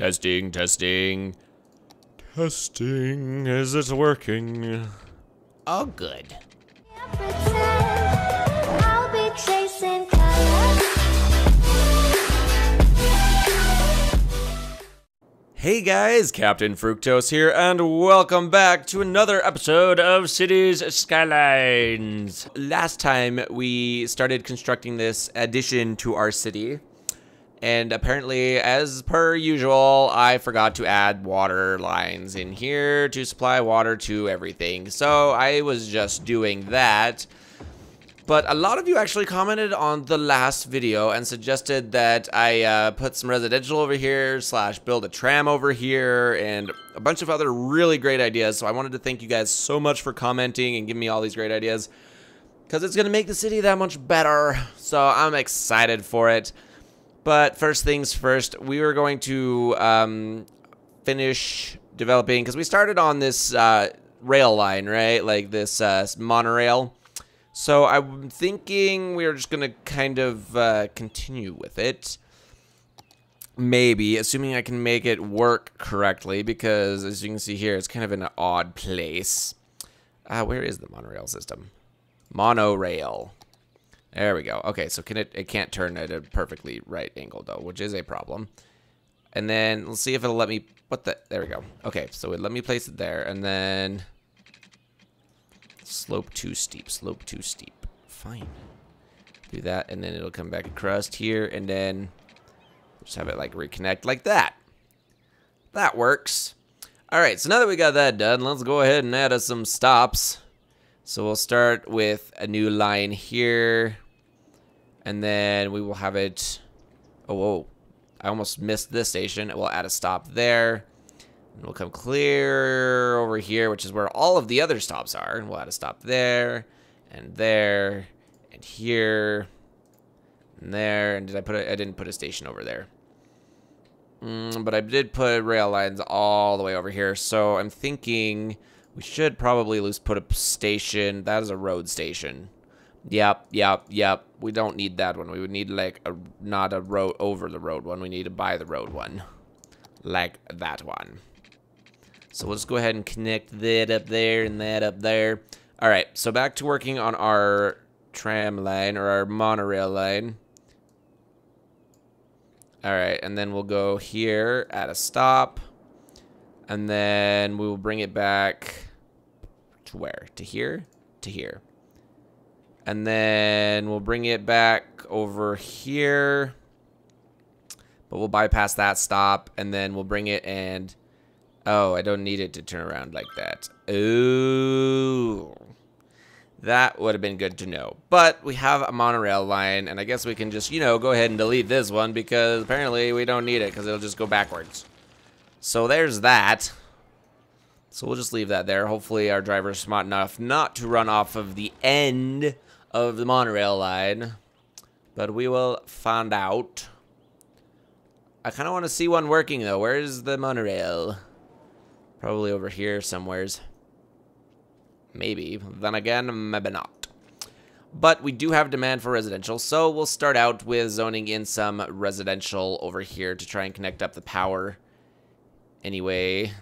Testing, testing. Testing, is it working? All good. I'll be chasing colors. Hey guys, Captain Fructose here, and welcome back to another episode of Cities: Skylines. Last time we started constructing this addition to our city. And apparently, as per usual, I forgot to add water lines in here to supply water to everything. So I was just doing that. But a lot of you actually commented on the last video and suggested that I put some residential over here, / build a tram over here, and a bunch of other really great ideas. So I wanted to thank you guys so much for commenting and giving me all these great ideas, because it's going to make the city that much better. So I'm excited for it. But first things first, we were going to finish developing, because we started on this rail line, right? Like this monorail. So I'm thinking we're just going to kind of continue with it. Maybe, assuming I can make it work correctly, because as you can see here, it's kind of in an odd place. Where is the monorail system? Monorail. There we go. Okay, so it can't turn at a perfectly right angle, though, which is a problem. And then let's see if it'll let me... There we go. Okay, so it let me place it there, and then... Slope too steep, slope too steep. Fine. Do that, and then it'll come back across here, and then... Just have it, like, reconnect like that. That works. All right, so now that we got that done, let's go ahead and add us some stops. So we'll start with a new line here, and then we will have it, oh, whoa, I almost missed this station. We'll add a stop there, and we'll come clear over here, which is where all of the other stops are, and we'll add a stop there, and here, and there, and did I put a, I didn't put a station over there. But I did put rail lines all the way over here, so I'm thinking... We should probably at least put a station. That is a road station. Yep, yep, yep. We don't need that one. We would need, like, a, not a road over the road one. We need a by the road one. Like that one. So we'll just go ahead and connect that up there and that up there. All right, so back to working on our tram line or our monorail line. All right, and then we'll go here at a stop. And then we will bring it back to where? To here? To here. And then we'll bring it back over here. But we'll bypass that stop. And then we'll bring it and... Oh, I don't need it to turn around like that. Ooh. That would have been good to know. But we have a monorail line. And I guess we can just, you know, go ahead and delete this one. Because apparently we don't need it. Because it'll just go backwards. So there's that. So we'll just leave that there. Hopefully our driver's smart enough not to run off of the end of the monorail line. But we will find out. I kind of want to see one working, though. Where is the monorail? Probably over here somewheres. Maybe. Then again, maybe not. But we do have demand for residential, so we'll start out with zoning in some residential over here to try and connect up the power. Anyway,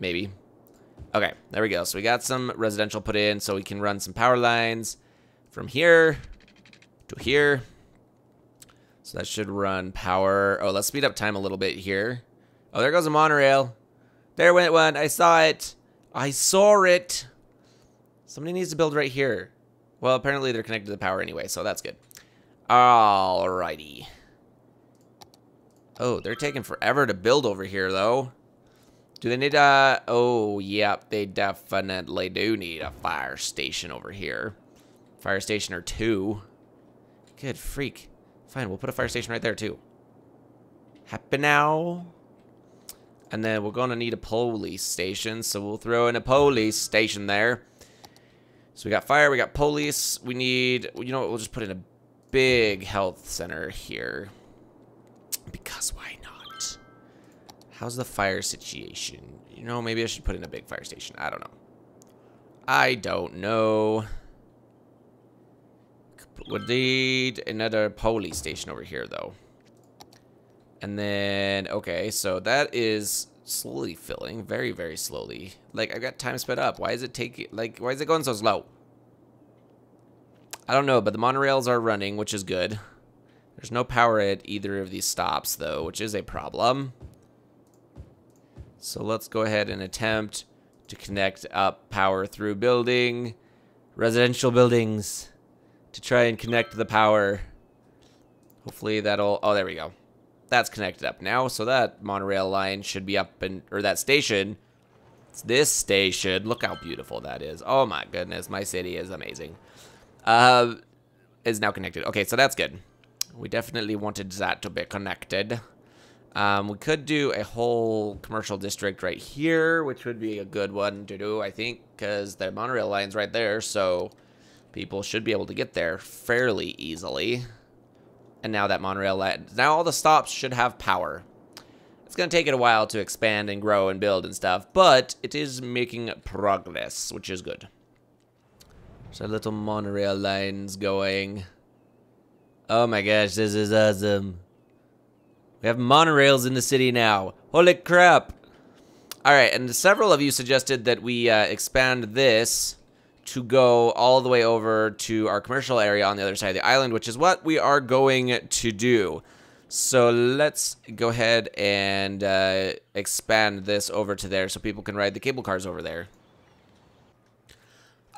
maybe. Okay, there we go. So we got some residential put in, so we can run some power lines from here to here. So that should run power. Oh, let's speed up time a little bit here. Oh, there goes a monorail. There went one. I saw it. I saw it. Somebody needs to build right here. Well, apparently they're connected to the power anyway, so that's good. Alrighty. Oh, they're taking forever to build over here, though. Do they need a... Oh, yep, they definitely do need a fire station over here. Fire station or two. Good freak. Fine, we'll put a fire station right there, too. Happy now. And then we're going to need a police station, so we'll throw in a police station there. So we got fire, we got police. We need... You know what? We'll just put in a big health center here. Because why not? How's the fire situation? You know, maybe I should put in a big fire station. I don't know. I don't know. Would need another police station over here, though. And then, okay, so that is slowly filling, very, very slowly. Like, I've got time sped up. Why is it taking, like, why is it going so slow? I don't know, but the monorails are running, which is good. There's no power at either of these stops, though, which is a problem. So let's go ahead and attempt to connect up power through building, residential buildings, to try and connect the power. Hopefully that'll, oh, there we go. That's connected up now, so that monorail line should be up and, or that station, it's this station. Look how beautiful that is. Oh my goodness, my city is amazing. Is now connected. Okay, so that's good. We definitely wanted that to be connected. We could do a whole commercial district right here, which would be a good one to do, I think, because the monorail line's right there, so people should be able to get there fairly easily. And now that monorail line, now all the stops should have power. It's going to take it a while to expand and grow and build and stuff, but it is making progress, which is good. So little monorail lines going. Oh my gosh, this is awesome. We have monorails in the city now. Holy crap. All right, and several of you suggested that we expand this to go all the way over to our commercial area on the other side of the island, which is what we are going to do. So let's go ahead and expand this over to there so people can ride the cable cars over there.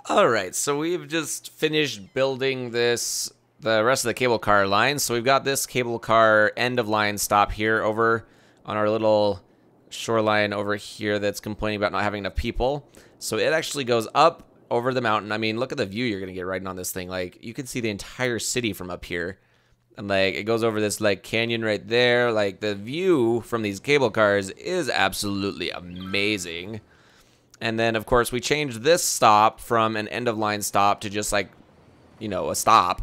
All right, so we've just finished building this, the rest of the cable car line. So we've got this cable car end of line stop here over on our little shoreline over here that's complaining about not having enough people. So it actually goes up over the mountain. I mean, look at the view you're gonna get riding on this thing. Like, you can see the entire city from up here. And like, it goes over this like canyon right there. Like, the view from these cable cars is absolutely amazing. And then of course we changed this stop from an end of line stop to just like, you know, a stop.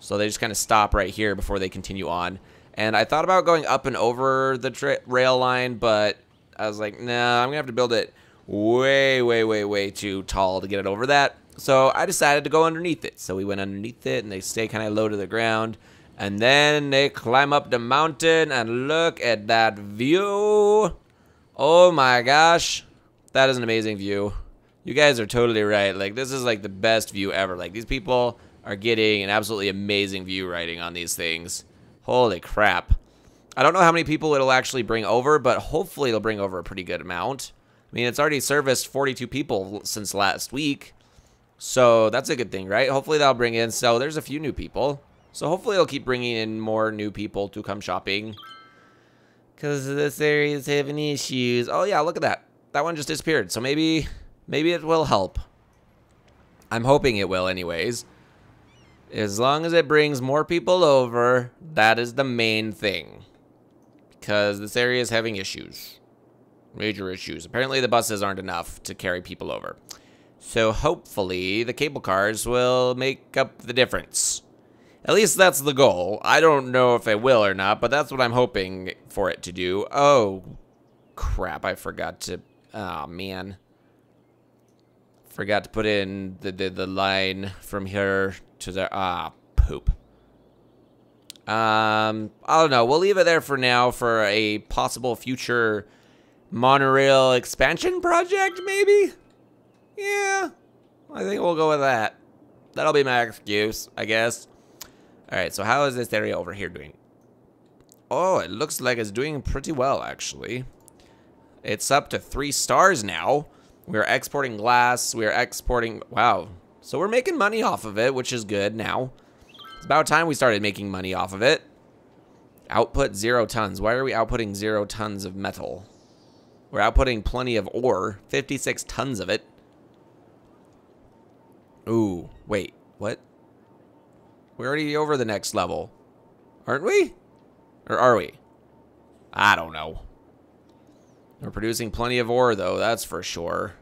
So they just kind of stop right here before they continue on. And I thought about going up and over the rail line, but I was like, nah, I'm gonna have to build it way, way, way, way too tall to get it over that. So I decided to go underneath it. So we went underneath it and they stay kind of low to the ground. And then they climb up the mountain and look at that view. Oh my gosh, that is an amazing view. You guys are totally right. Like, this is like the best view ever. Like, these people are getting an absolutely amazing view riding on these things. Holy crap. I don't know how many people it'll actually bring over, but hopefully it'll bring over a pretty good amount. I mean, it's already serviced 42 people since last week, so that's a good thing, right? Hopefully that'll bring in, so there's a few new people. So hopefully it'll keep bringing in more new people to come shopping, because this area is having issues. Oh yeah, look at that. That one just disappeared, so maybe it will help. I'm hoping it will anyways. As long as it brings more people over, that is the main thing. Because this area is having issues. Major issues. Apparently the buses aren't enough to carry people over. So hopefully the cable cars will make up the difference. At least that's the goal. I don't know if it will or not, but that's what I'm hoping for it to do. Oh, crap. I forgot to... Oh, man. Forgot to put in the line from here to there. Ah, poop. I don't know. We'll leave it there for now for a possible future monorail expansion project, maybe? Yeah, I think we'll go with that. That'll be my excuse, I guess. All right, so how is this area over here doing? Oh, it looks like it's doing pretty well, actually. It's up to 3 stars now. We're exporting glass. We're exporting... Wow. So we're making money off of it, which is good now. It's about time we started making money off of it. Output 0 tons. Why are we outputting 0 tons of metal? We're outputting plenty of ore. 56 tons of it. Ooh. Wait. What? We're already over the next level. Aren't we? Or are we? I don't know. We're producing plenty of ore, though. That's for sure.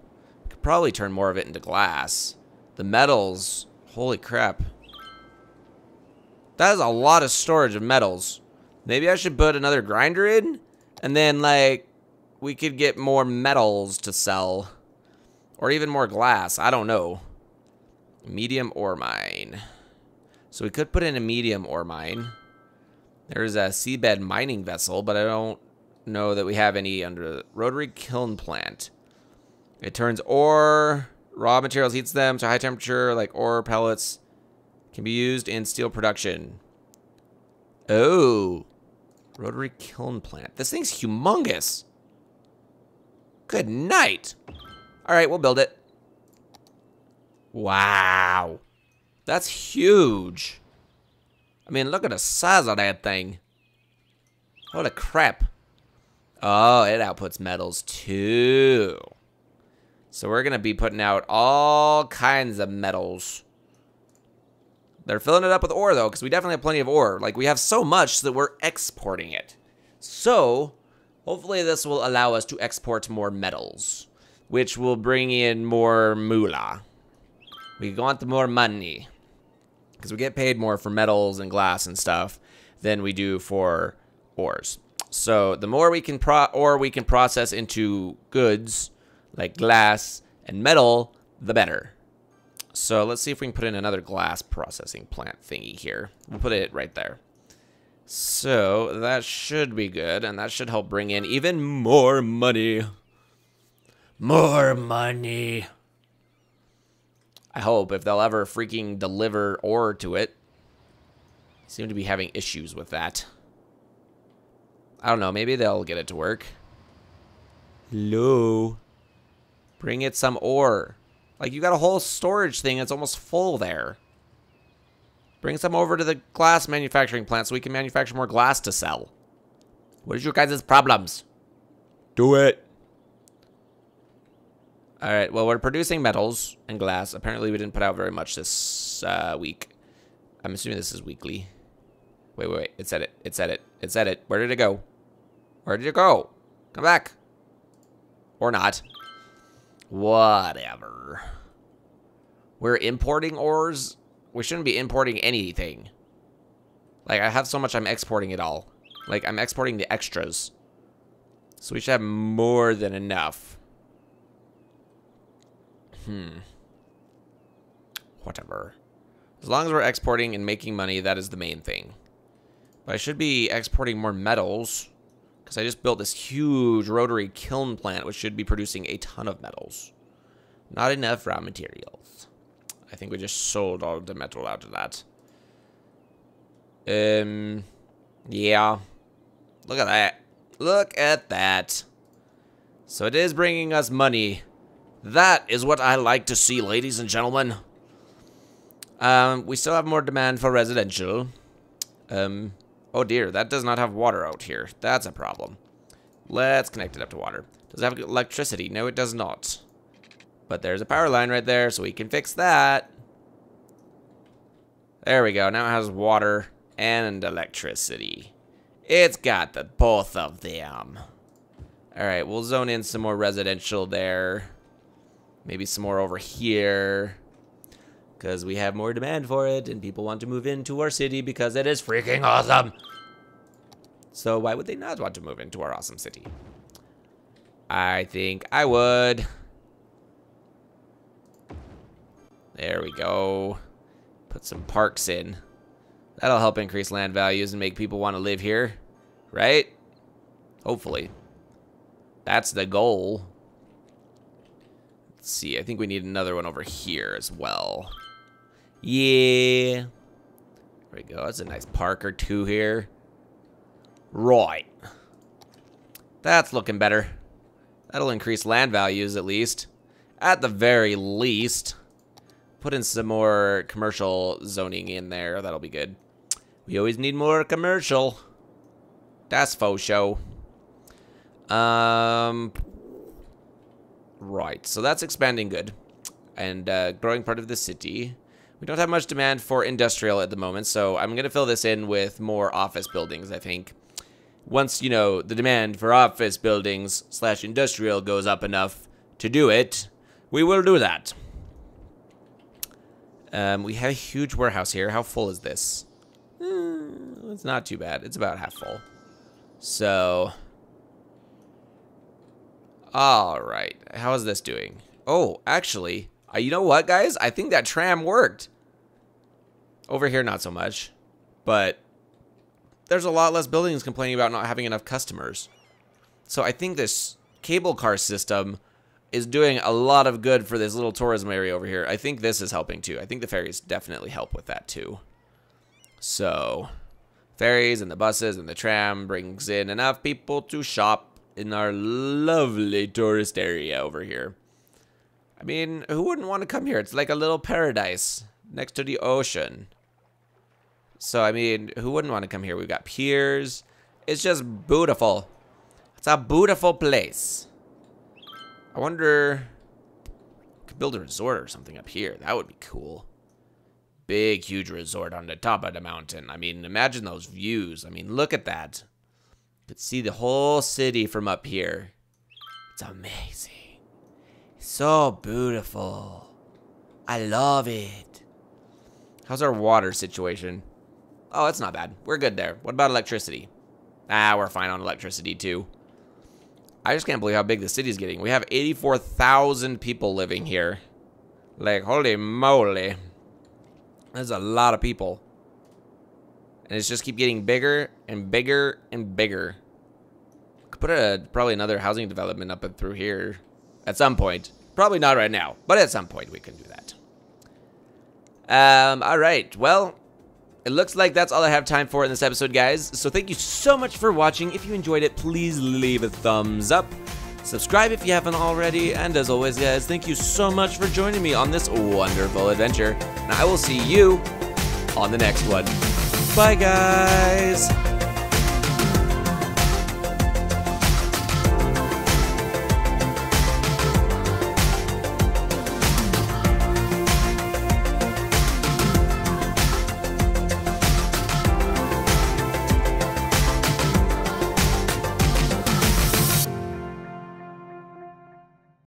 We could probably turn more of it into glass. The metals. Holy crap. That is a lot of storage of metals. Maybe I should put another grinder in? And then, like, we could get more metals to sell. Or even more glass. I don't know. Medium ore mine. So we could put in a medium ore mine. There's a seabed mining vessel, but I don't know that we have any under the rotary kiln plant. It turns ore, raw materials, heats them to high temperature, like ore pellets, can be used in steel production. Oh, rotary kiln plant. This thing's humongous. Good night. All right, we'll build it. Wow, that's huge. I mean, look at the size of that thing. Holy crap. Oh, it outputs metals too. So we're gonna be putting out all kinds of metals. They're filling it up with ore though, because we definitely have plenty of ore. Like, we have so much that we're exporting it. So hopefully this will allow us to export more metals, which will bring in more moolah. We want more money, because we get paid more for metals and glass and stuff than we do for ores. So the more we can process into goods like glass and metal, the better. So let's see if we can put in another glass processing plant thingy here. We'll put it right there. So that should be good, and that should help bring in even more money. More money. I hope, if they'll ever freaking deliver ore to it. Seem to be having issues with that. I don't know, maybe they'll get it to work. Hello. Bring it some ore. Like, you got a whole storage thing that's almost full there. Bring some over to the glass manufacturing plant so we can manufacture more glass to sell. What is your guys' problems? Do it. All right, well, we're producing metals and glass. Apparently, we didn't put out very much this week. I'm assuming this is weekly. Wait. It said it. It said it. It said it. Where did it go? Where did it go? Come back. Or not. Whatever. We're importing ores. We shouldn't be importing anything. Like, I have so much, I'm exporting it all. Like, I'm exporting the extras. So we should have more than enough. Whatever. As long as we're exporting and making money, that is the main thing. But I should be exporting more metals, because I just built this huge rotary kiln plant, which should be producing a ton of metals. Not enough raw materials. I think we just sold all the metal out of that. Yeah. Look at that. Look at that. So it is bringing us money. That is what I like to see, ladies and gentlemen. We still have more demand for residential. Oh dear, that does not have water out here. That's a problem. Let's connect it up to water. Does it have electricity? No, it does not. But there's a power line right there, so we can fix that. There we go. Now it has water and electricity. It's got the both of them. All right, we'll zone in some more residential there. Maybe some more over here, because we have more demand for it and people want to move into our city because it is freaking awesome. So why would they not want to move into our awesome city? I think I would. There we go. Put some parks in. That'll help increase land values and make people want to live here, right? Hopefully. That's the goal. Let's see, I think we need another one over here as well. Yeah. There we go. That's a nice park or two here. Right. That's looking better. That'll increase land values at least. At the very least. Put in some more commercial zoning in there. That'll be good. We always need more commercial. That's faux show. Right, so that's expanding good and growing part of the city. We don't have much demand for industrial at the moment, so I'm going to fill this in with more office buildings, I think. Once, you know, the demand for office buildings / industrial goes up enough to do it, we will do that. We have a huge warehouse here. How full is this? It's not too bad. It's about half full. So... all right, how is this doing? Oh, actually, you know what, guys? I think that tram worked. Over here, not so much, but there's a lot less buildings complaining about not having enough customers. So I think this cable car system is doing a lot of good for this little tourism area over here. I think this is helping too. I think the ferries definitely help with that too. So ferries and the buses and the tram brings in enough people to shop in our lovely tourist area over here. I mean, who wouldn't want to come here? It's like a little paradise next to the ocean. So, I mean, who wouldn't want to come here? We've got piers. It's just beautiful. It's a beautiful place. I wonder, I could build a resort or something up here. That would be cool. Big, huge resort on the top of the mountain. I mean, imagine those views. I mean, look at that. You could see the whole city from up here. It's amazing. So beautiful. I love it. How's our water situation? Oh, it's not bad. We're good there. What about electricity? Ah, we're fine on electricity too. I just can't believe how big the city's getting. We have 84,000 people living here. Like, holy moly. That's a lot of people. And it's just keep getting bigger and bigger and bigger. Could put probably another housing development up and through here. At some point. Probably not right now, but at some point we can do that. All right. Well, it looks like that's all I have time for in this episode, guys. So thank you so much for watching. If you enjoyed it, please leave a thumbs up. Subscribe if you haven't already. And as always, guys, thank you so much for joining me on this wonderful adventure. And I will see you on the next one. Bye, guys.